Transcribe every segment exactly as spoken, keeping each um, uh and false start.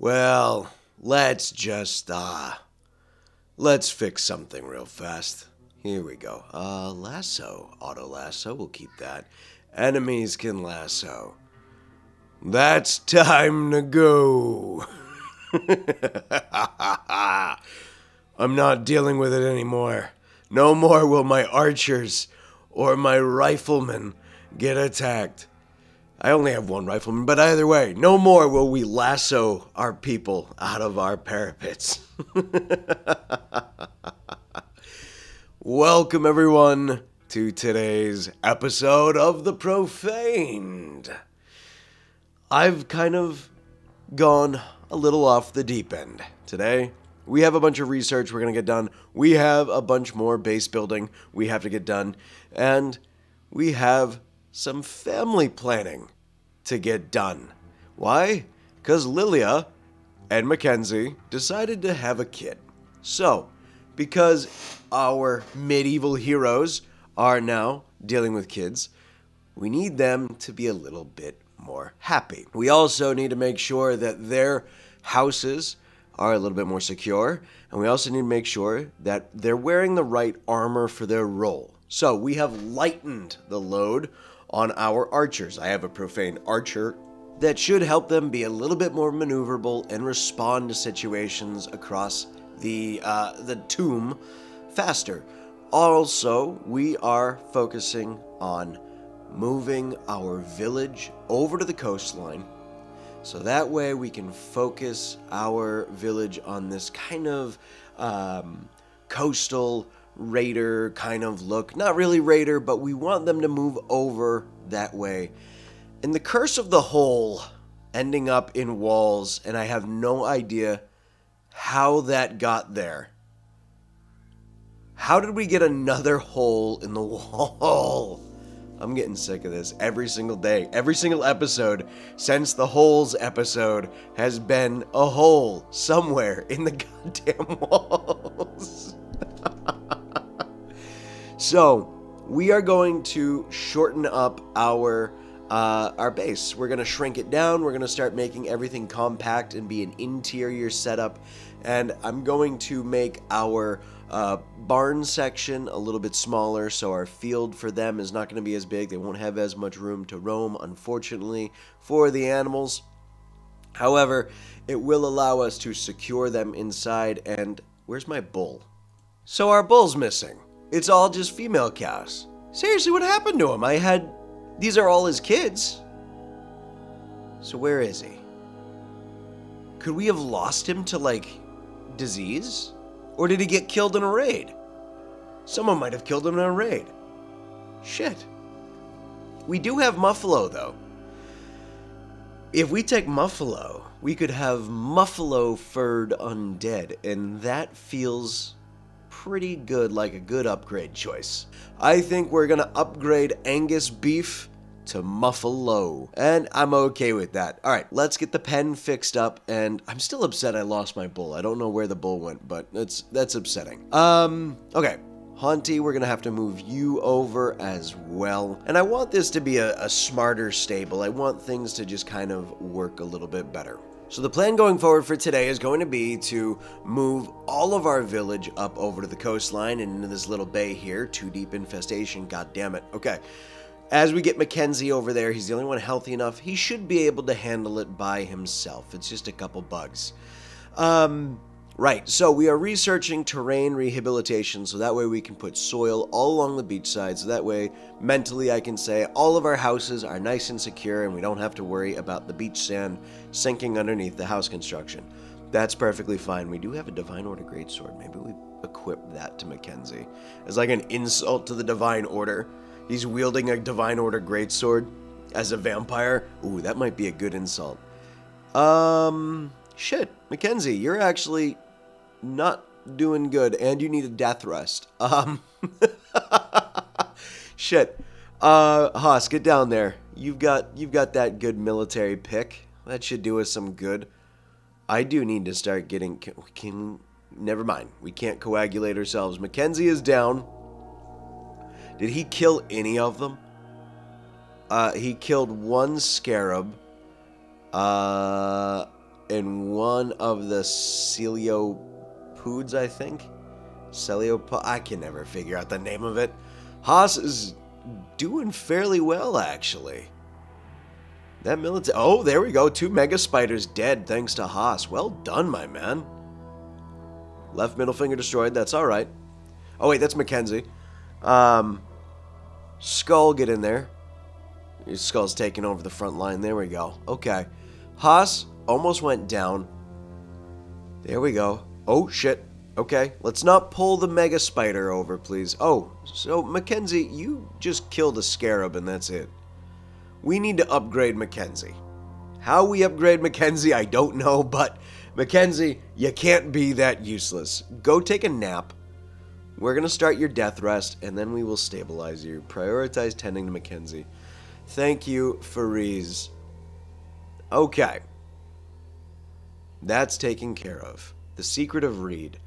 Well, let's just, uh, let's fix something real fast. Here we go. Uh, lasso. Auto lasso. We'll keep that. Enemies can lasso. That's time to go. I'm not dealing with it anymore. No more will my archers or my riflemen get attacked. I only have one rifleman, but either way, no more will we lasso our people out of our parapets. Welcome, everyone, to today's episode of The Profaned. I've kind of gone a little off the deep end today. We have a bunch of research we're going to get done. We have a bunch more base building we have to get done. And we have some family planning to get done. Why? Because Lilia and Mackenzie decided to have a kid. So, because our medieval heroes are now dealing with kids, we need them to be a little bit more happy. We also need to make sure that their houses are a little bit more secure, and we also need to make sure that they're wearing the right armor for their role. So we have lightened the load on our archers. I have a profane archer that should help them be a little bit more maneuverable and respond to situations across the, uh, the tomb faster. Also, we are focusing on moving our village over to the coastline, so that way we can focus our village on this kind of um, coastal raider kind of look. Not really raider, but we want them to move over that way. And the curse of the hole ending up in walls, and I have no idea how that got there. How did we get another hole in the wall? I'm getting sick of this every single day. Every single episode since the holes episode has been a hole somewhere in the goddamn walls. So, we are going to shorten up our uh, our base. We're going to shrink it down. We're going to start making everything compact and be an interior setup. And I'm going to make our Uh, barn section a little bit smaller, so our field for them is not going to be as big. They won't have as much room to roam, unfortunately, for the animals. However, it will allow us to secure them inside. And where's my bull? So our bull's missing. It's all just female cows. Seriously, what happened to him? I had... These are all his kids. So where is he? Could we have lost him to, like, disease? Or did he get killed in a raid? Someone might have killed him in a raid. Shit. We do have Muffalo, though. If we take Muffalo, we could have Muffalo-furred undead, and that feels pretty good, like a good upgrade choice. I think we're gonna upgrade Angus beef to Muffalo, and I'm okay with that. All right, let's get the pen fixed up, and I'm still upset I lost my bull. I don't know where the bull went, but that's that's upsetting. Um, okay, Haunty, we're gonna have to move you over as well, and I want this to be a, a smarter stable. I want things to just kind of work a little bit better. So the plan going forward for today is going to be to move all of our village up over to the coastline and into this little bay here. Too deep infestation, god damn it. Okay. As we get Mackenzie over there, he's the only one healthy enough. He should be able to handle it by himself. It's just a couple bugs. Um, right, so we are researching terrain rehabilitation, so that way we can put soil all along the beachside, so that way, mentally, I can say all of our houses are nice and secure, and we don't have to worry about the beach sand sinking underneath the house construction. That's perfectly fine. We do have a Divine Order Greatsword. Maybe we equip that to Mackenzie as like an insult to the Divine Order. He's wielding a Divine Order Greatsword as a vampire. Ooh, that might be a good insult. Um, shit, Mackenzie, you're actually not doing good, and you need a death rest. Um, shit. Uh, Haas, get down there. You've got you've got that good military pick. That should do us some good. I do need to start getting. Can, can never mind. We can't coagulate ourselves. Mackenzie is down. Did he kill any of them? Uh, he killed one scarab. Uh, in one of the Celiopods, I think. Celiopod, I can never figure out the name of it. Haas is doing fairly well, actually. That military, oh, there we go. Two mega spiders dead thanks to Haas. Well done, my man. Left middle finger destroyed. That's all right. Oh, wait, that's Mackenzie. Um, Skull, get in there. Your Skull's taking over the front line. There we go. Okay. Haas almost went down. There we go. Oh, shit. Okay. Let's not pull the mega spider over, please. Oh, so Mackenzie, you just killed a scarab and that's it. We need to upgrade Mackenzie. How we upgrade Mackenzie, I don't know, but Mackenzie, you can't be that useless. Go take a nap. We're going to start your death rest, and then we will stabilize you. Prioritize tending to Mackenzie. Thank you, Fariz. Okay. That's taken care of. The secret of Reed.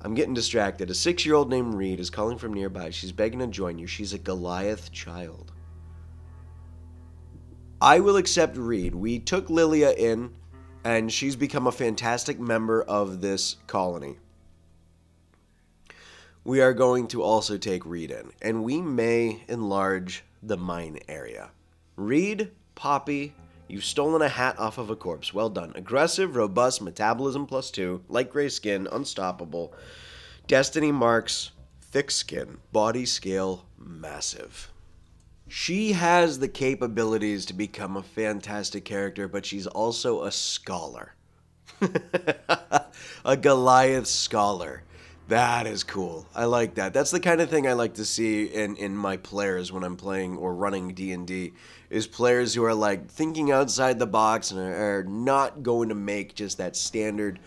I'm getting distracted. A six-year-old named Reed is calling from nearby. She's begging to join you. She's a Goliath child. I will accept Reed. We took Lilia in, and she's become a fantastic member of this colony. We are going to also take Reed in, and we may enlarge the mine area. Reed, Poppy, you've stolen a hat off of a corpse. Well done. Aggressive, robust, metabolism plus two, light gray skin, unstoppable, destiny marks, thick skin, body scale, massive. She has the capabilities to become a fantastic character, but she's also a scholar. A Goliath scholar. That is cool. I like that. That's the kind of thing I like to see in, in my players when I'm playing or running D and D, is players who are like thinking outside the box and are not going to make just that standard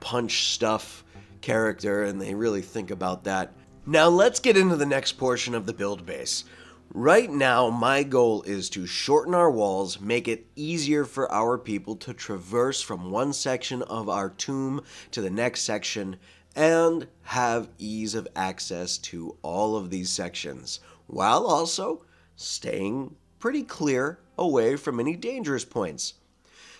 punch stuff character, and they really think about that. Now let's get into the next portion of the build base. Right now, my goal is to shorten our walls, make it easier for our people to traverse from one section of our tomb to the next section, and have ease of access to all of these sections, while also staying pretty clear away from any dangerous points.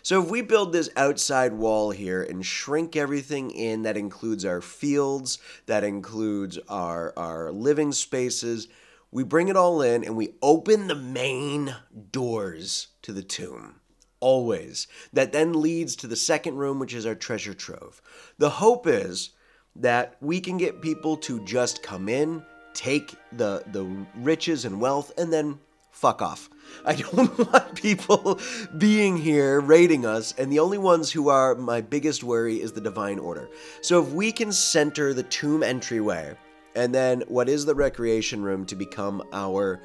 So if we build this outside wall here and shrink everything in, that includes our fields, that includes our, our living spaces, we bring it all in and we open the main doors to the tomb, always. That then leads to the second room, which is our treasure trove. The hope is that we can get people to just come in, take the, the riches and wealth, and then fuck off. I don't want people being here raiding us, and the only ones who are my biggest worry is the Divine Order. So if we can center the tomb entryway, and then what is the recreation room to become our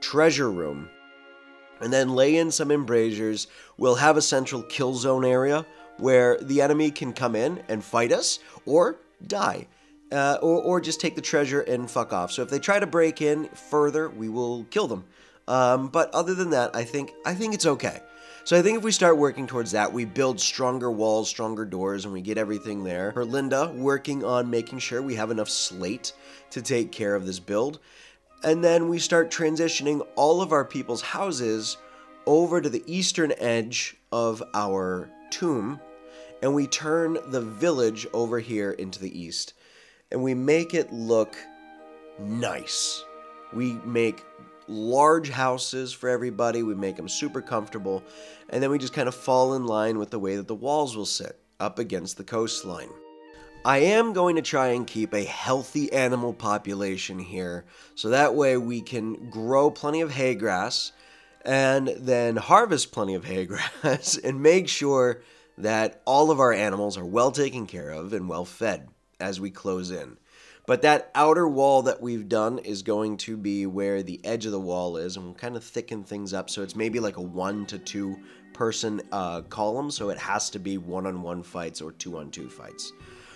treasure room, and then lay in some embrasures, we'll have a central kill zone area where the enemy can come in and fight us, or die, uh, or, or just take the treasure and fuck off. So if they try to break in further, we will kill them. Um, but other than that, I think I think it's okay. So I think if we start working towards that, we build stronger walls, stronger doors, and we get everything there. Herlinda working on making sure we have enough slate to take care of this build. And then we start transitioning all of our people's houses over to the eastern edge of our tomb. And we turn the village over here into the east. And we make it look nice. We make large houses for everybody, we make them super comfortable, and then we just kind of fall in line with the way that the walls will sit, up against the coastline. I am going to try and keep a healthy animal population here, so that way we can grow plenty of hay grass, and then harvest plenty of hay grass, and make sure that all of our animals are well taken care of and well fed as we close in. But that outer wall that we've done is going to be where the edge of the wall is, and we'll kind of thicken things up, so it's maybe like a one to two person uh, column, so it has to be one-on-one fights or two-on-two fights.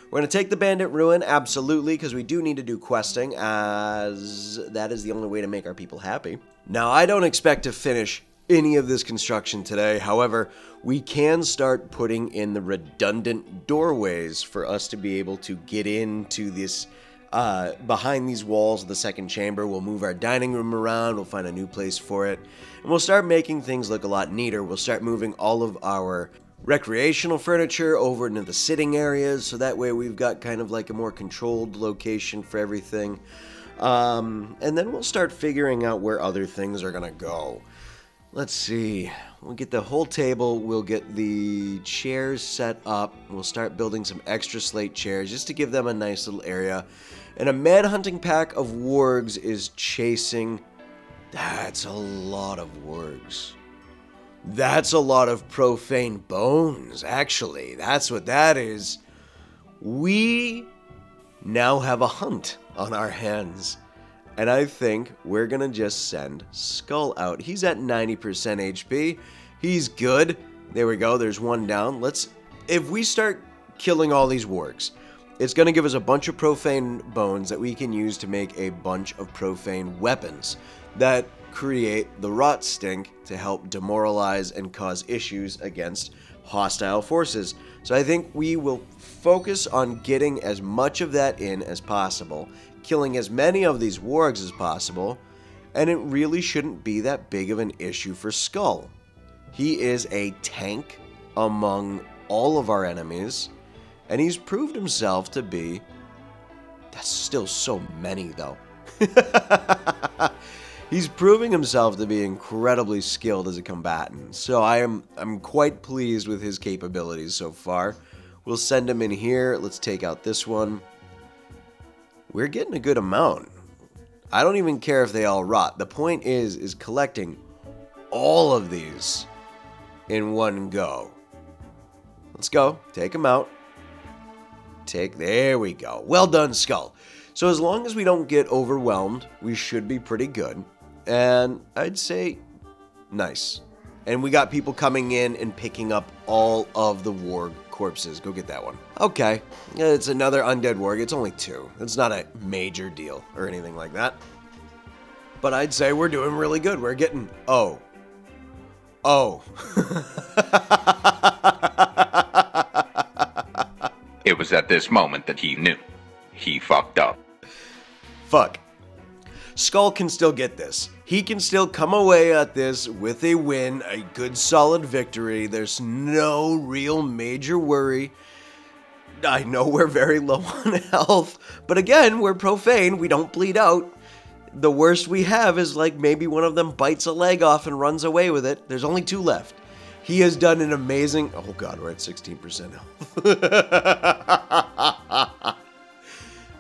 We're going to take the Bandit Ruin, absolutely, because we do need to do questing, as that is the only way to make our people happy. Now, I don't expect to finish any of this construction today, however, we can start putting in the redundant doorways for us to be able to get into this. Uh, behind these walls of the second chamber, we'll move our dining room around, we'll find a new place for it, and we'll start making things look a lot neater. We'll start moving all of our recreational furniture over into the sitting areas, so that way we've got kind of like a more controlled location for everything. Um, and then we'll start figuring out where other things are gonna go. Let's see, we'll get the whole table, we'll get the chairs set up, we'll start building some extra slate chairs just to give them a nice little area. And a manhunting pack of wargs is chasing. That's a lot of wargs. That's a lot of profane bones, actually. That's what that is. We now have a hunt on our hands. And I think we're gonna just send Skull out. He's at ninety percent H P. He's good. There we go, there's one down. Let's, if we start killing all these wargs, it's gonna give us a bunch of profane bones that we can use to make a bunch of profane weapons that create the rot stink to help demoralize and cause issues against hostile forces. So I think we will focus on getting as much of that in as possible, killing as many of these wargs as possible, and it really shouldn't be that big of an issue for Skull. He is a tank among all of our enemies, and he's proved himself to be... That's still so many, though. He's proving himself to be incredibly skilled as a combatant, so I am I'm quite pleased with his capabilities so far. We'll send him in here. Let's take out this one. We're getting a good amount. I don't even care if they all rot. The point is, is collecting all of these in one go. Let's go. Take them out. Take, there we go. Well done, Skull. So as long as we don't get overwhelmed, we should be pretty good. And I'd say, nice. And we got people coming in and picking up all of the warg corpses. Go get that one. Okay, it's another undead warg. It's only two. It's not a major deal or anything like that. But I'd say we're doing really good. We're getting... Oh. Oh. It was at this moment that he knew. He fucked up. Fuck. Skull can still get this. He can still come away at this with a win, a good solid victory. There's no real major worry. I know we're very low on health, but again, we're profane. We don't bleed out. The worst we have is like maybe one of them bites a leg off and runs away with it. There's only two left. He has done an amazing... Oh god, we're at sixteen percent health.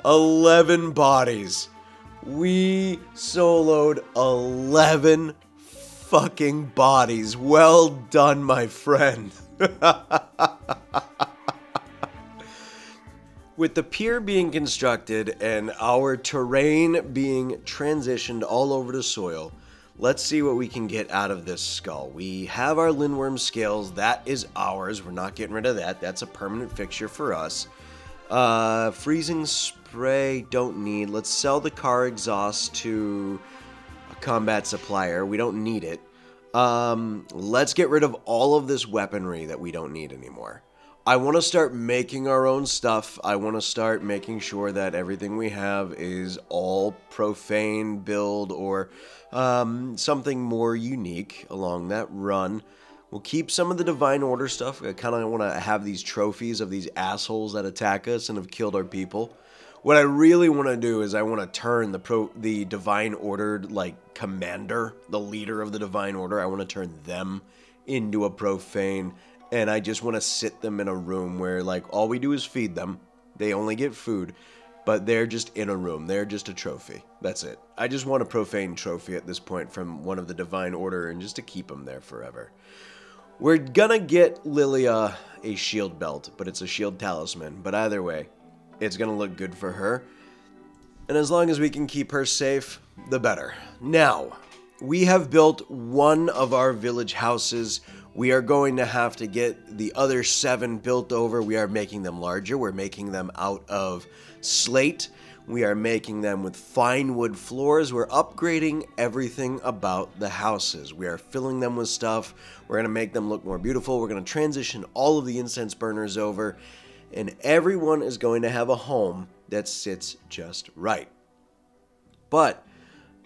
eleven bodies. We soloed eleven fucking bodies. Well done, my friend. With the pier being constructed and our terrain being transitioned all over to soil, let's see what we can get out of this Skull. We have our Lindworm scales. That is ours. We're not getting rid of that. That's a permanent fixture for us. Uh, freezing spray, don't need. Let's sell the car exhaust to a combat supplier. We don't need it. Um, let's get rid of all of this weaponry that we don't need anymore. I want to start making our own stuff. I want to start making sure that everything we have is all profane build or um, something more unique along that run. We'll keep some of the Divine Order stuff. I kind of want to have these trophies of these assholes that attack us and have killed our people. What I really want to do is I want to turn the pro the Divine Order, like, commander, the leader of the Divine Order. I want to turn them into a profane, and I just want to sit them in a room where, like, all we do is feed them. They only get food, but they're just in a room. They're just a trophy. That's it. I just want a profane trophy at this point from one of the Divine Order and just to keep them there forever. We're gonna get Lilia a shield belt, but it's a shield talisman. But either way, it's gonna look good for her. And as long as we can keep her safe, the better. Now, we have built one of our village houses. We are going to have to get the other seven built over. We are making them larger. We're making them out of slate. We are making them with fine wood floors. We're upgrading everything about the houses. We are filling them with stuff. We're going to make them look more beautiful. We're going to transition all of the incense burners over. And everyone is going to have a home that sits just right. But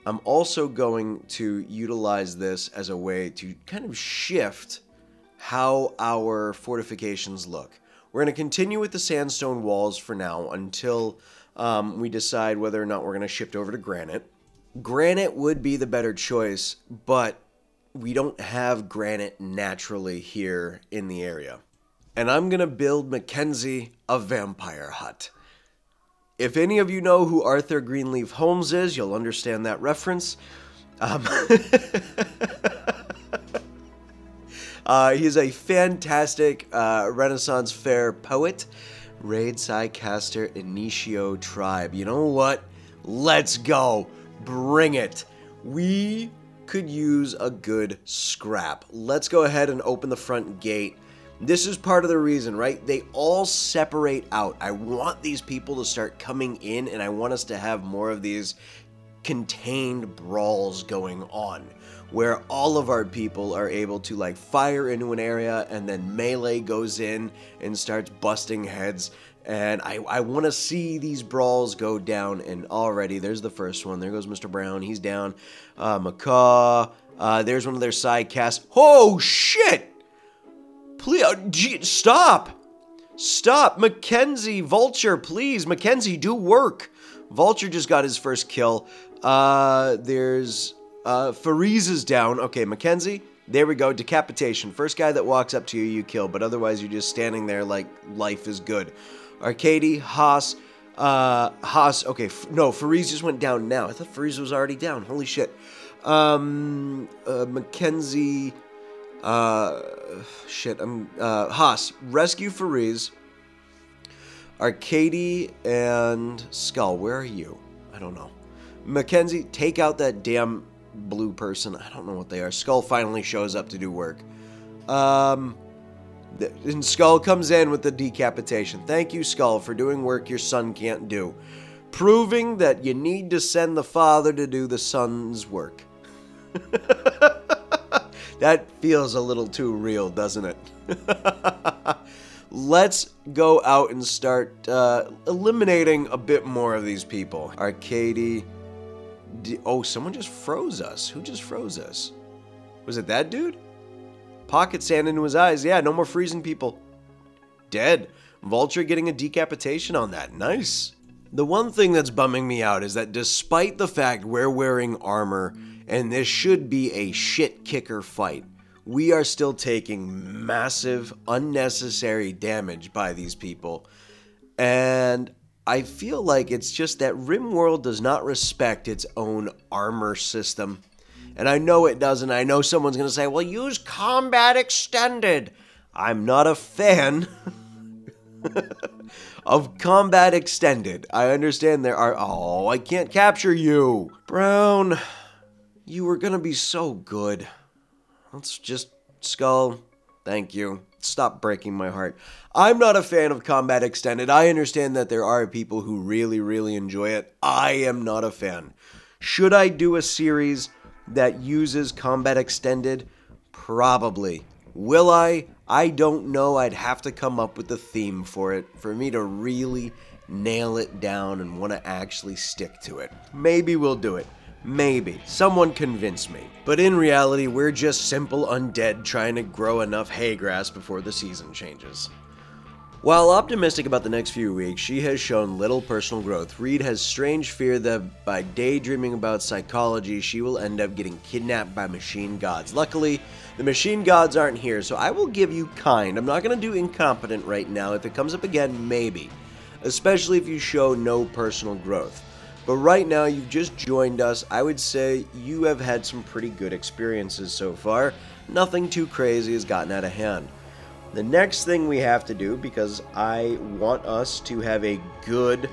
I'm also going to utilize this as a way to kind of shift how our fortifications look. We're going to continue with the sandstone walls for now until um, we decide whether or not we're going to shift over to granite. Granite would be the better choice, but we don't have granite naturally here in the area. And I'm going to build Mackenzie a vampire hut. If any of you know who Arthur Greenleaf Holmes is, you'll understand that reference. Um, uh, he's a fantastic uh, Renaissance fair poet. Raid Sicaster Initio Tribe. You know what? Let's go. Bring it. We could use a good scrap. Let's go ahead and open the front gate. This is part of the reason, right? They all separate out. I want these people to start coming in, and I want us to have more of these contained brawls going on, where all of our people are able to, like, fire into an area, and then melee goes in and starts busting heads. And I, I want to see these brawls go down, and already, there's the first one. There goes Mister Brown. He's down. Uh, Macaw. Uh, there's one of their side casts. Oh, shit! Please, uh, gee, stop! Stop! Mackenzie, Vulture, please! Mackenzie, do work! Vulture just got his first kill. Uh, there's... Uh, Fariz is down. Okay, Mackenzie, there we go. Decapitation. First guy that walks up to you, you kill, but otherwise you're just standing there like life is good. Arcady, Haas, uh, Haas, okay, f no, Fariz just went down now. I thought Fariz was already down, holy shit. Um, uh, Mackenzie, uh, shit, I'm, uh, Haas, rescue Fariz, Arcady, and Skull, where are you? I don't know. Mackenzie, take out that damn blue person, I don't know what they are. Skull finally shows up to do work. Um... And Skull comes in with the decapitation. Thank you, Skull, for doing work your son can't do. Proving that you need to send the father to do the son's work. That feels a little too real, doesn't it? Let's go out and start uh, eliminating a bit more of these people. Arcady... Oh, someone just froze us. Who just froze us? Was it that dude? Pocket sand into his eyes. Yeah, no more freezing people. Dead. Vulture getting a decapitation on that. Nice. The one thing that's bumming me out is that despite the fact we're wearing armor and this should be a shit kicker fight, we are still taking massive, unnecessary damage by these people. And I feel like it's just that RimWorld does not respect its own armor system. And I know it doesn't. I know someone's going to say, well, use Combat Extended. I'm not a fan of Combat Extended. I understand there are... Oh, I can't capture you. Brown, you were going to be so good. Let's just... Skull, thank you. Stop breaking my heart. I'm not a fan of Combat Extended. I understand that there are people who really, really enjoy it. I am not a fan. Should I do a series that uses Combat Extended? Probably. Will I? I don't know. I'd have to come up with a theme for it for me to really nail it down and want to actually stick to it. Maybe we'll do it. Maybe. Someone convince me. But in reality, we're just simple undead trying to grow enough hay grass before the season changes. While optimistic about the next few weeks, she has shown little personal growth. Reed has strange fear that by daydreaming about psychology, she will end up getting kidnapped by machine gods. Luckily, the machine gods aren't here, so I will give you kind. I'm not going to do incompetent right now. If it comes up again, maybe. Especially if you show no personal growth. But right now, you've just joined us. I would say you have had some pretty good experiences so far. Nothing too crazy has gotten out of hand. The next thing we have to do, because I want us to have a good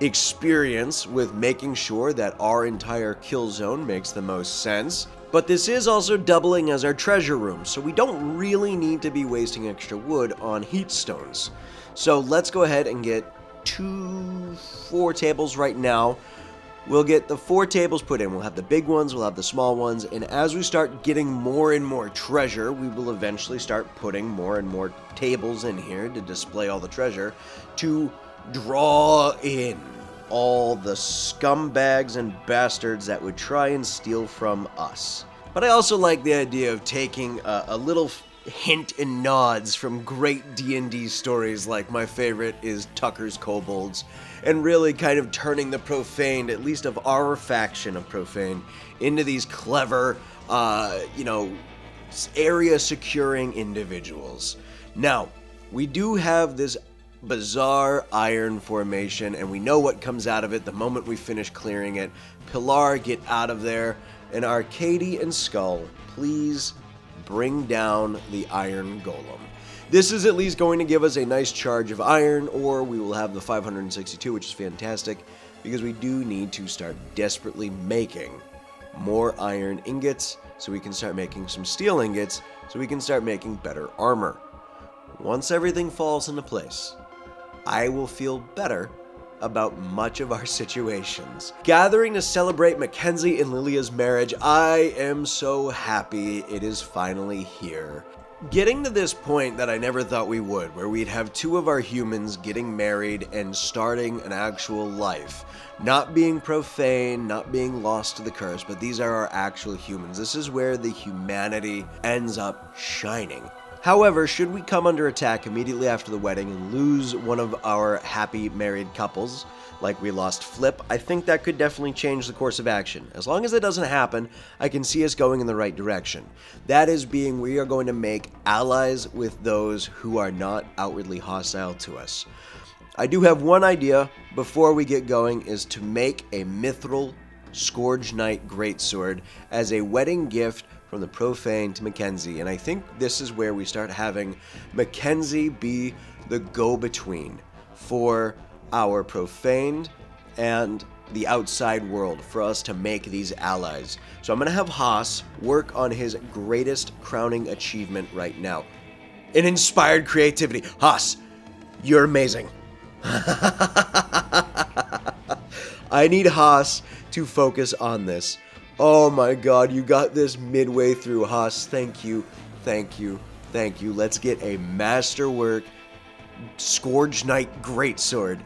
experience with making sure that our entire kill zone makes the most sense, but this is also doubling as our treasure room, so we don't really need to be wasting extra wood on heat stones. So let's go ahead and get two, four tables right now. We'll get the four tables put in. We'll have the big ones, we'll have the small ones, and as we start getting more and more treasure, we will eventually start putting more and more tables in here to display all the treasure, to draw in all the scumbags and bastards that would try and steal from us. But I also like the idea of taking a, a little hint and nods from great D and D stories like my favorite is Tucker's Kobolds, and really kind of turning the Profaned, at least of our faction of Profane, into these clever, uh, you know, area-securing individuals. Now, we do have this bizarre iron formation, and we know what comes out of it the moment we finish clearing it. Pilar, get out of there, and Arcady and Skull, please bring down the iron golem. This is at least going to give us a nice charge of iron, or we will have the five hundred sixty-two, which is fantastic, because we do need to start desperately making more iron ingots so we can start making some steel ingots so we can start making better armor. Once everything falls into place, I will feel better about much of our situations. Gathering to celebrate Mackenzie and Lilia's marriage, I am so happy it is finally here. Getting to this point that I never thought we would, where we'd have two of our humans getting married and starting an actual life. Not being profane, not being lost to the curse, but these are our actual humans. This is where the humanity ends up shining. However, should we come under attack immediately after the wedding and lose one of our happy married couples, like we lost Flip, I think that could definitely change the course of action. As long as that doesn't happen, I can see us going in the right direction. That is being we are going to make allies with those who are not outwardly hostile to us. I do have one idea before we get going, is to make a Mithril Scourge Knight Greatsword as a wedding gift from the Profane to Mackenzie, and I think this is where we start having Mackenzie be the go-between for our Profaned and the outside world, for us to make these allies. So I'm going to have Haas work on his greatest crowning achievement right now. An inspired creativity. Haas, you're amazing. I need Haas to focus on this. Oh my god, you got this midway through, Haas. Thank you, thank you, thank you. Let's get a masterwork Scourge Knight Greatsword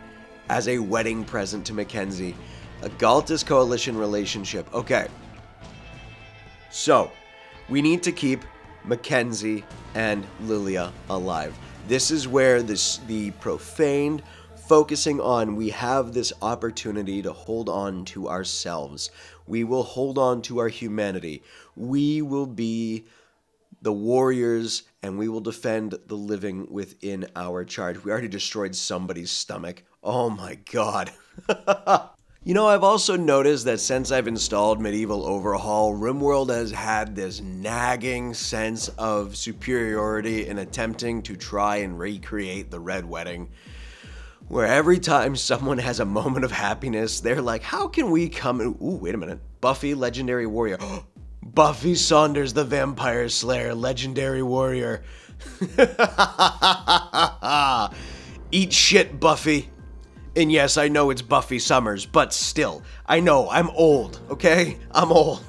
as a wedding present to Mackenzie. A Galtus Coalition relationship. Okay. So, we need to keep Mackenzie and Lilia alive. This is where this, the Profaned, focusing on, we have this opportunity to hold on to ourselves. We will hold on to our humanity. We will be the warriors, and we will defend the living within our charge. We already destroyed somebody's stomach. Oh my god. You know, I've also noticed that since I've installed Medieval Overhaul, RimWorld has had this nagging sense of superiority in attempting to try and recreate the Red Wedding, where every time someone has a moment of happiness, they're like, how can we come in? Ooh, wait a minute. Buffy, legendary warrior. Buffy Saunders, the vampire slayer, legendary warrior. Eat shit, Buffy. And yes, I know it's Buffy Summers, but still, I know, I'm old, okay? I'm old.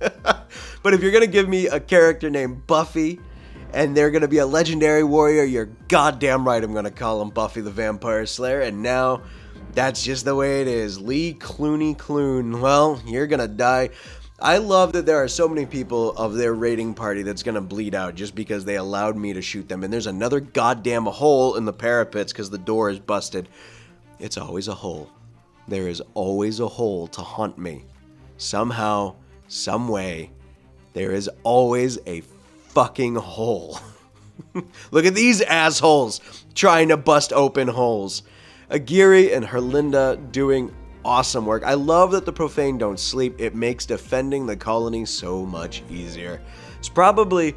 But if you're gonna give me a character named Buffy, and they're going to be a legendary warrior, you're goddamn right I'm going to call him Buffy the Vampire Slayer. And now, that's just the way it is. Lee Clooney Clune. Well, you're going to die. I love that there are so many people of their raiding party that's going to bleed out just because they allowed me to shoot them. And there's another goddamn hole in the parapets because the door is busted. It's always a hole. There is always a hole to haunt me. Somehow, some way, there is always a fucking hole. Look at these assholes trying to bust open holes. Agiri and Herlinda doing awesome work. I love that the Profane don't sleep. It makes defending the colony so much easier. It's probably,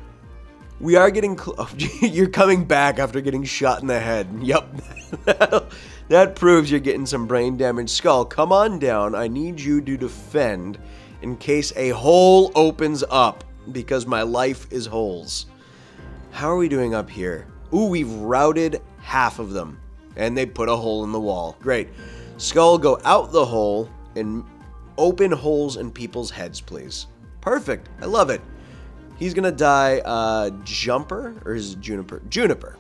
we are getting close. You're coming back after getting shot in the head. Yep. That proves you're getting some brain damage. Skull, come on down. I need you to defend in case a hole opens up, because my life is holes. How are we doing up here? Ooh, we've routed half of them, and they put a hole in the wall. Great. Skull, go out the hole and open holes in people's heads, please. Perfect. I love it. He's gonna die. Uh, Jumper, or is it Juniper? Juniper.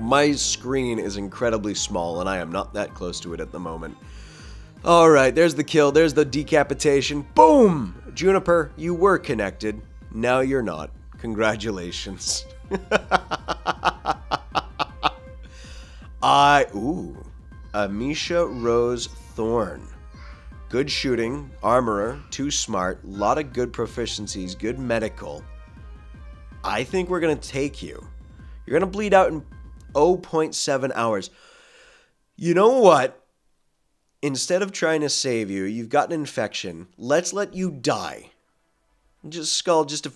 My screen is incredibly small, and I am not that close to it at the moment. All right, there's the kill. There's the decapitation. Boom! Juniper, you were connected. Now you're not. Congratulations. I, ooh, Amisha Rose Thorne. Good shooting, armorer, too smart, lot of good proficiencies, good medical. I think we're going to take you. You're going to bleed out in zero point seven hours. You know what? Instead of trying to save you, you've got an infection. Let's let you die. Just Skull, just...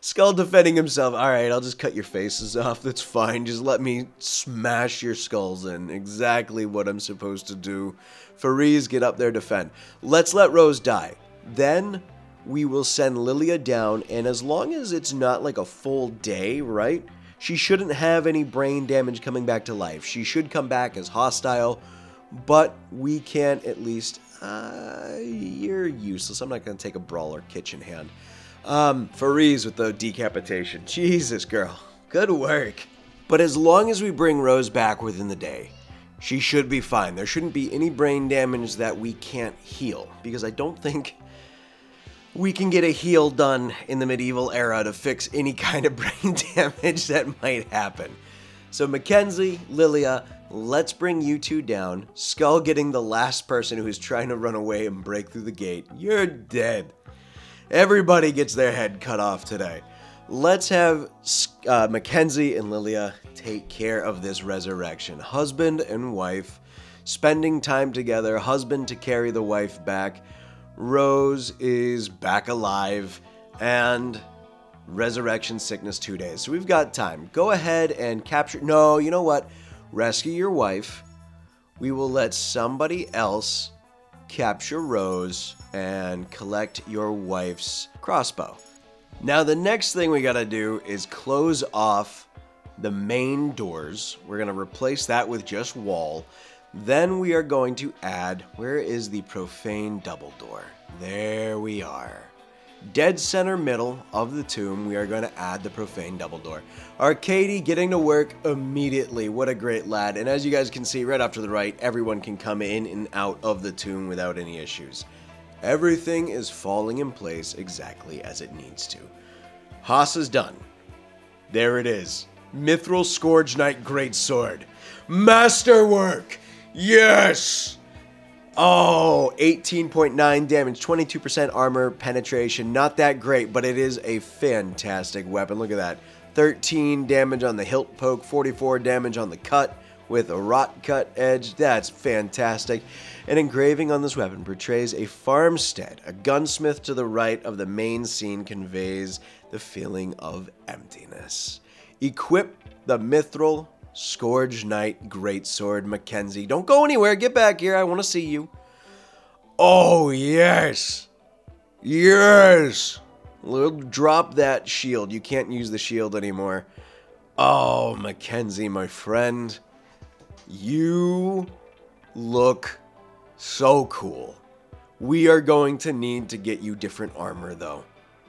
Skull defending himself. All right, I'll just cut your faces off. That's fine. Just let me smash your skulls in. Exactly what I'm supposed to do. Fareez, get up there, defend. Let's let Rose die. Then we will send Lilia down, and as long as it's not like a full day, right? She shouldn't have any brain damage coming back to life. She should come back as hostile, but we can at least... Uh, you're useless. I'm not going to take a brawler kitchen hand. Um, Fareez with the decapitation. Jesus, girl. Good work. But as long as we bring Rose back within the day, she should be fine. There shouldn't be any brain damage that we can't heal, because I don't think we can get a heal done in the medieval era to fix any kind of brain damage that might happen. So Mackenzie, Lilia, let's bring you two down. Skull getting the last person who is trying to run away and break through the gate. You're dead. Everybody gets their head cut off today. Let's have uh, Mackenzie and Lilia take care of this resurrection. Husband and wife, spending time together. Husband to carry the wife back. Rose is back alive, and resurrection sickness two days. So we've got time. Go ahead and capture... No, you know what? Rescue your wife. We will let somebody else capture Rose and collect your wife's crossbow. Now the next thing we gotta do is close off the main doors. We're gonna replace that with just wall. Then we are going to add, where is the profane double door? There we are. Dead center middle of the tomb, we are going to add the profane double door. Arcady getting to work immediately. What a great lad. And as you guys can see right off to the right, everyone can come in and out of the tomb without any issues. Everything is falling in place exactly as it needs to. Haas is done. There it is. Mithril Scourge Knight Greatsword. Masterwork! Yes! Oh, eighteen point nine damage, twenty-two percent armor penetration. Not that great, but it is a fantastic weapon. Look at that. thirteen damage on the hilt poke, forty-four damage on the cut with a rot cut edge. That's fantastic. An engraving on this weapon portrays a farmstead. A gunsmith to the right of the main scene conveys the feeling of emptiness. Equip the Mithril Scourge Knight Greatsword, Mackenzie. Don't go anywhere. Get back here. I want to see you. Oh, yes. Yes. We'll drop that shield. You can't use the shield anymore. Oh, Mackenzie, my friend. You look so cool. We are going to need to get you different armor, though.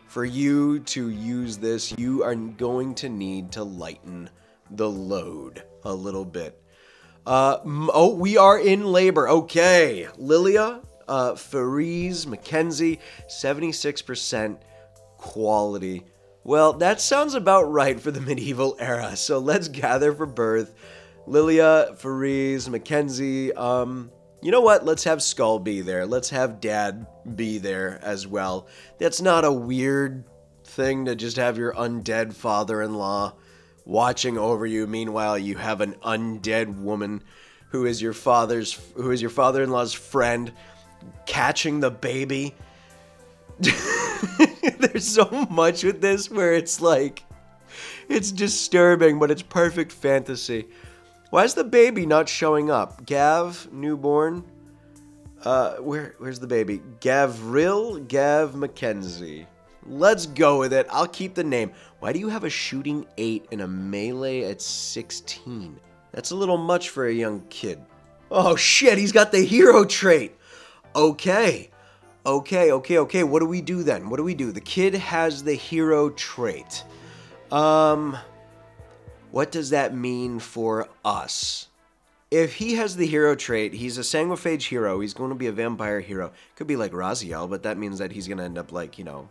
For you to use this, you are going to need to lighten the load a little bit. Uh, oh, we are in labor. Okay. Lilia, uh, Fareez, Mackenzie, seventy-six percent quality. Well, that sounds about right for the medieval era. So let's gather for birth. Lilia, Fareez, Mackenzie. Um, you know what? Let's have Skull be there. Let's have Dad be there as well. That's not a weird thing to just have your undead father-in-law watching over you. Meanwhile, you have an undead woman who is your father's, who is your father-in-law's friend, catching the baby. There's so much with this where it's like, it's disturbing, but it's perfect fantasy. Why is the baby not showing up? Gav, newborn. Uh, where, where's the baby? Gavril, Gav Mackenzie. Let's go with it. I'll keep the name. Why do you have a shooting eight and a melee at sixteen? That's a little much for a young kid. Oh shit, he's got the hero trait. Okay. Okay, okay, okay. What do we do then? What do we do? The kid has the hero trait. Um, what does that mean for us? If he has the hero trait, he's a sanguophage hero. He's going to be a vampire hero. Could be like Raziel, but that means that he's going to end up like, you know,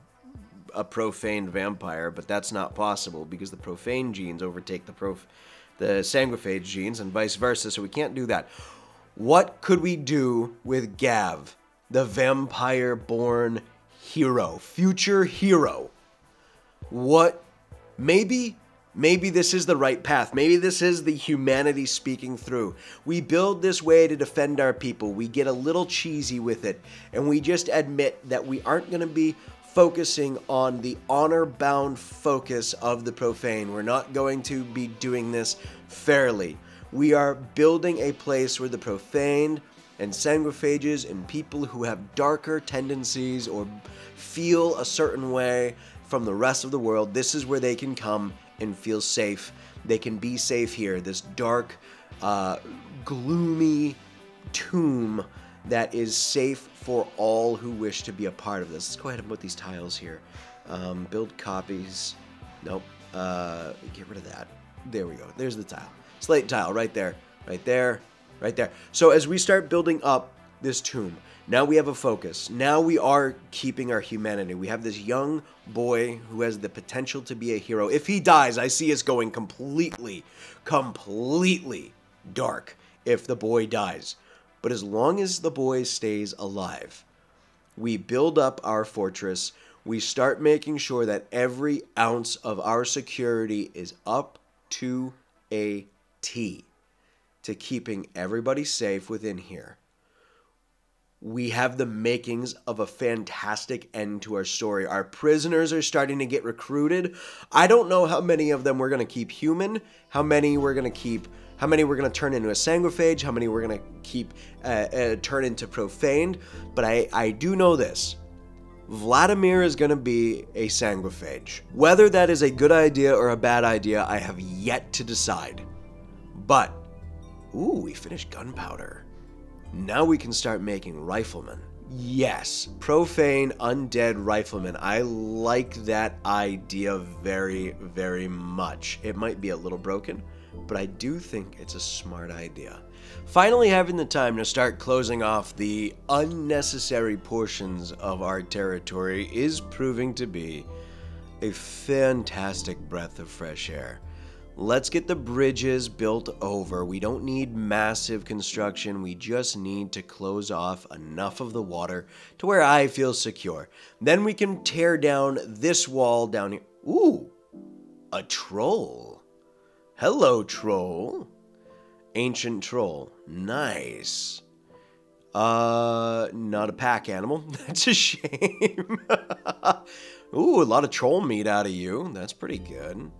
a profane vampire, but that's not possible because the profane genes overtake the prof the sanguiphage genes and vice versa, so we can't do that. What could we do with Gav, the vampire-born hero, future hero? What? Maybe, maybe this is the right path. Maybe this is the humanity speaking through. We build this way to defend our people. We get a little cheesy with it, and we just admit that we aren't going to be focusing on the honor-bound focus of the profane. We're not going to be doing this fairly. We are building a place where the profaned and sanguiphages and people who have darker tendencies or feel a certain way from the rest of the world, this is where they can come and feel safe. They can be safe here. This dark, uh, gloomy tomb that is safe for all who wish to be a part of this. Let's go ahead and put these tiles here. Um, build copies. Nope. Uh, get rid of that. There we go. There's the tile. Slate tile right there. Right there. Right there. So as we start building up this tomb, now we have a focus. Now we are keeping our humanity. We have this young boy who has the potential to be a hero. If he dies, I see us going completely, completely dark if the boy dies. But as long as the boy stays alive, we build up our fortress. We start making sure that every ounce of our security is up to a T to keeping everybody safe within here. We have the makings of a fantastic end to our story. Our prisoners are starting to get recruited. I don't know how many of them we're going to keep human, how many we're going to keep, how many we're going to turn into a sanguiphage, how many we're going to keep uh, uh, turn into profaned, but I, I do know this. Vladimir is going to be a sanguiphage. Whether that is a good idea or a bad idea, I have yet to decide. But, ooh, we finished gunpowder. Now we can start making riflemen. Yes, profane undead riflemen. I like that idea very, very much. It might be a little broken, but I do think it's a smart idea. Finally having the time to start closing off the unnecessary portions of our territory is proving to be a fantastic breath of fresh air. Let's get the bridges built over. We don't need massive construction. We just need to close off enough of the water to where I feel secure. Then we can tear down this wall down here. Ooh, a troll. Hello, troll. Ancient troll. Nice. Uh, not a pack animal. That's a shame. Ooh, a lot of troll meat out of you. That's pretty good.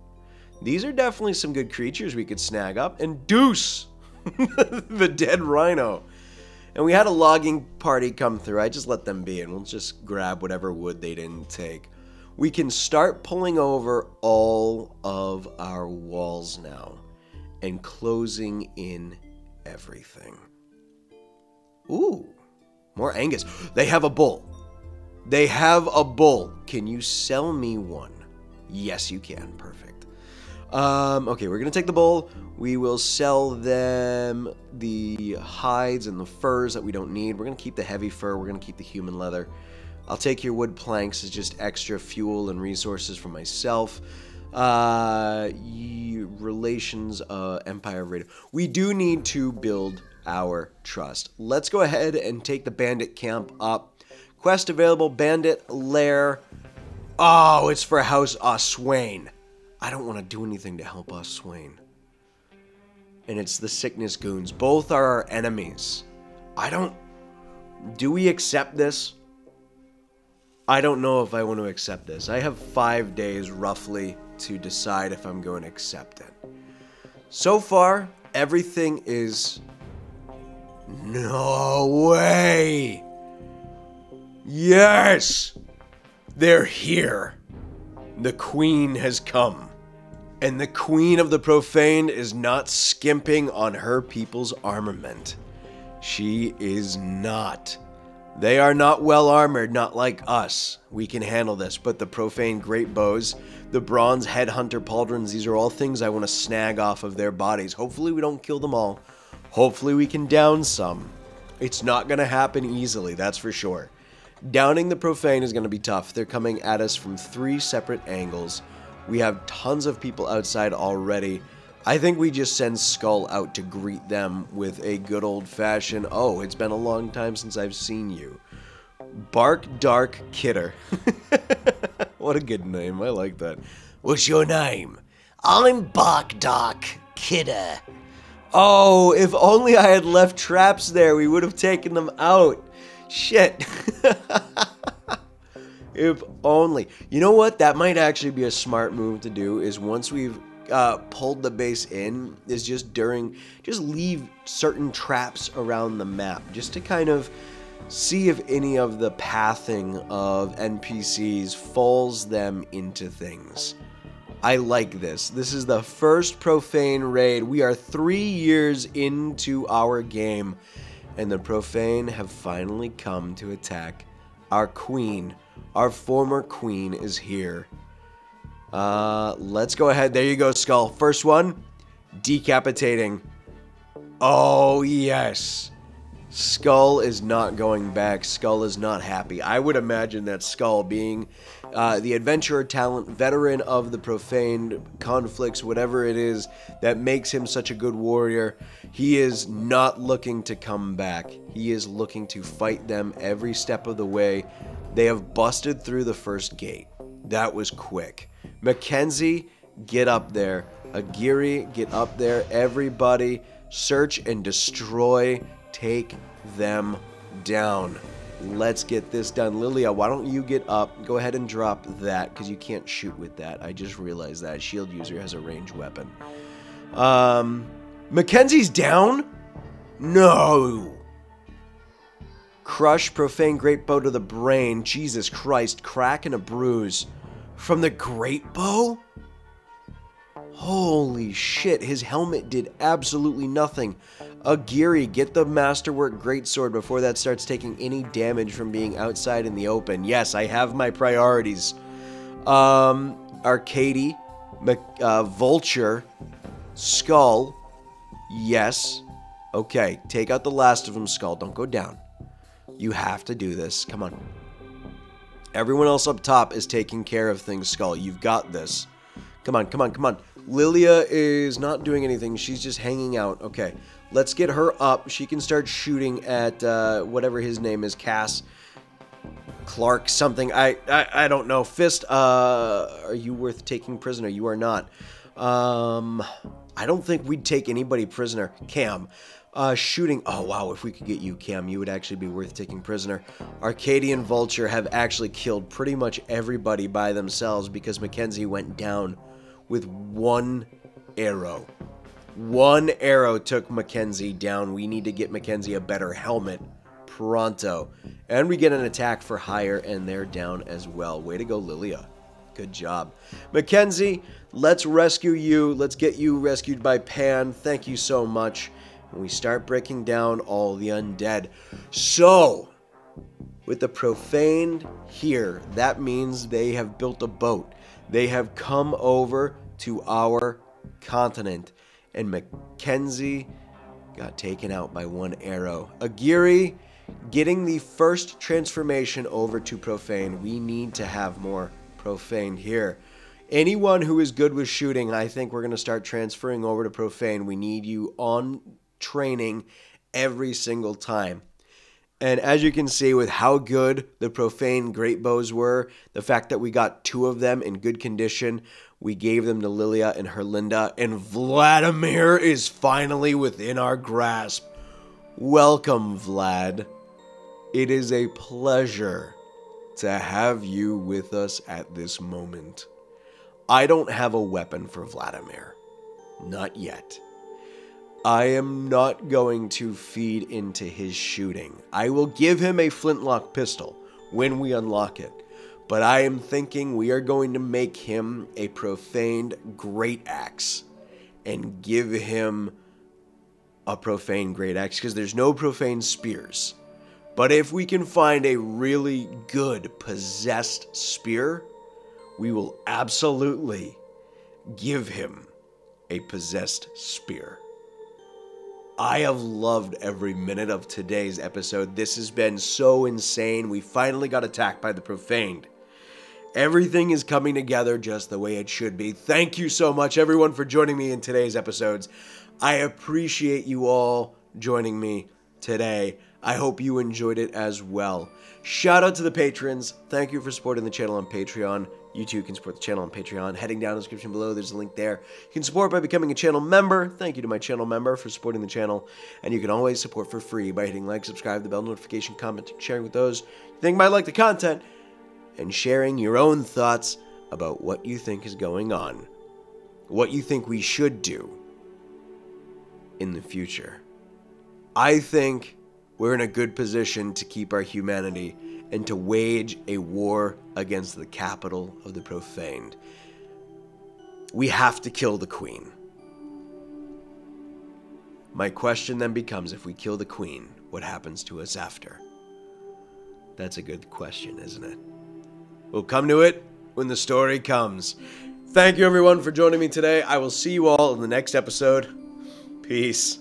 These are definitely some good creatures we could snag up. And Deuce, the dead rhino. And we had a logging party come through. I just let them be, and we'll just grab whatever wood they didn't take. We can start pulling over all of our walls now and closing in everything. Ooh, more Angus. They have a bull. They have a bull. Can you sell me one? Yes, you can. Perfect. Um, okay, we're going to take the bull. We will sell them the hides and the furs that we don't need. We're going to keep the heavy fur. We're going to keep the human leather. I'll take your wood planks as just extra fuel and resources for myself. Uh, relations, uh, Empire raid. We do need to build our trust. Let's go ahead and take the bandit camp up. Quest available, bandit lair. Oh, it's for House Oswain. I don't want to do anything to help Oswain. And it's the sickness goons. Both are our enemies. I don't... Do we accept this? I don't know if I want to accept this. I have five days, roughly, to decide if I'm going to accept it. So far, everything is... No way! Yes! They're here. The Queen has come. And the Queen of the Profaned is not skimping on her people's armament. She is not. They are not well armored, not like us. We can handle this, but the Profane Great Bows, the Bronze Headhunter Pauldrons, these are all things I want to snag off of their bodies. Hopefully we don't kill them all. Hopefully we can down some. It's not going to happen easily, that's for sure. Downing the Profane is going to be tough. They're coming at us from three separate angles. We have tons of people outside already. I think we just send Skull out to greet them with a good old-fashioned, oh, it's been a long time since I've seen you. Bark Dark Kidder. What a good name. I like that. What's your name? I'm Bark Dark Kidder. Oh, if only I had left traps there, we would have taken them out. Shit. If only. You know what? That might actually be a smart move to do, is once we've uh, pulled the base in, is just during, just leave certain traps around the map, just to kind of see if any of the pathing of N P Cs falls them into things. I like this. This is the first Profane raid. We are three years into our game, and the Profane have finally come to attack our queen. Our former queen is here. Uh, let's go ahead. There you go, Skull. First one, decapitating. Oh, yes. Skull is not going back. Skull is not happy. I would imagine that Skull, being uh, the adventurer talent, veteran of the Profaned conflicts, whatever it is that makes him such a good warrior, he is not looking to come back. He is looking to fight them every step of the way. They have busted through the first gate. That was quick. Mackenzie, get up there. Aguirre, get up there. Everybody, search and destroy. Take them down. Let's get this done. Lilia, why don't you get up? Go ahead and drop that, because you can't shoot with that. I just realized that. Shield user has a range weapon. Um, Mackenzie's down? No! Crush, Profane Great Bow to the brain. Jesus Christ, crack and a bruise. From the Great Bow? Holy shit, his helmet did absolutely nothing. Aguirre, get the Masterwork Greatsword before that starts taking any damage from being outside in the open. Yes, I have my priorities. Um, Arcady, uh, Vulture, Skull, yes. Okay, take out the last of them, Skull. Don't go down. You have to do this. Come on. Everyone else up top is taking care of things, Skull. You've got this. Come on, come on, come on. Lilia is not doing anything. She's just hanging out. Okay, let's get her up. She can start shooting at uh, whatever his name is. Cass, Clark, something. I, I, I don't know. Fist, uh, are you worth taking prisoner? You are not. Um, I don't think we'd take anybody prisoner. Cam. Uh, shooting. Oh, wow. If we could get you, Cam, you would actually be worth taking prisoner. Arcadian Vulture have actually killed pretty much everybody by themselves because Mackenzie went down with one arrow. One arrow took Mackenzie down. We need to get Mackenzie a better helmet. Pronto. And we get an attack for hire, and they're down as well. Way to go, Lilia. Good job. Mackenzie, let's rescue you. Let's get you rescued by Pan. Thank you so much. And we start breaking down all the undead. So, with the Profaned here, that means they have built a boat. They have come over to our continent. And Mackenzie got taken out by one arrow. Aguirre getting the first transformation over to Profane. We need to have more Profane here. Anyone who is good with shooting, I think we're going to start transferring over to Profane. We need you on training every single time. And as you can see, with how good the Profane Great Bows were, the fact that we got two of them in good condition, we gave them to Lilia and Herlinda, and Vladimir is finally within our grasp. Welcome, Vlad. It is a pleasure to have you with us at this moment. I don't have a weapon for Vladimir. Not yet. I am not going to feed into his shooting. I will give him a flintlock pistol when we unlock it, but I am thinking we are going to make him a Profaned Great Axe and give him a Profaned Great Axe, because there's no Profane Spears. But if we can find a really good possessed spear, we will absolutely give him a possessed spear. I have loved every minute of today's episode. This has been so insane. We finally got attacked by the Profaned. Everything is coming together just the way it should be. Thank you so much, everyone, for joining me in today's episodes. I appreciate you all joining me today. I hope you enjoyed it as well. Shout out to the patrons. Thank you for supporting the channel on Patreon. You too can support the channel on Patreon. Heading down in the description below, there's a link there. You can support by becoming a channel member. Thank you to my channel member for supporting the channel. And you can always support for free by hitting like, subscribe, the bell notification, comment, and sharing with those you think might like the content, and sharing your own thoughts about what you think is going on, what you think we should do in the future. I think we're in a good position to keep our humanity and to wage a war against the capital of the Profaned. We have to kill the Queen. My question then becomes, if we kill the Queen, what happens to us after? That's a good question, isn't it? We'll come to it when the story comes. Thank you, everyone, for joining me today. I will see you all in the next episode. Peace.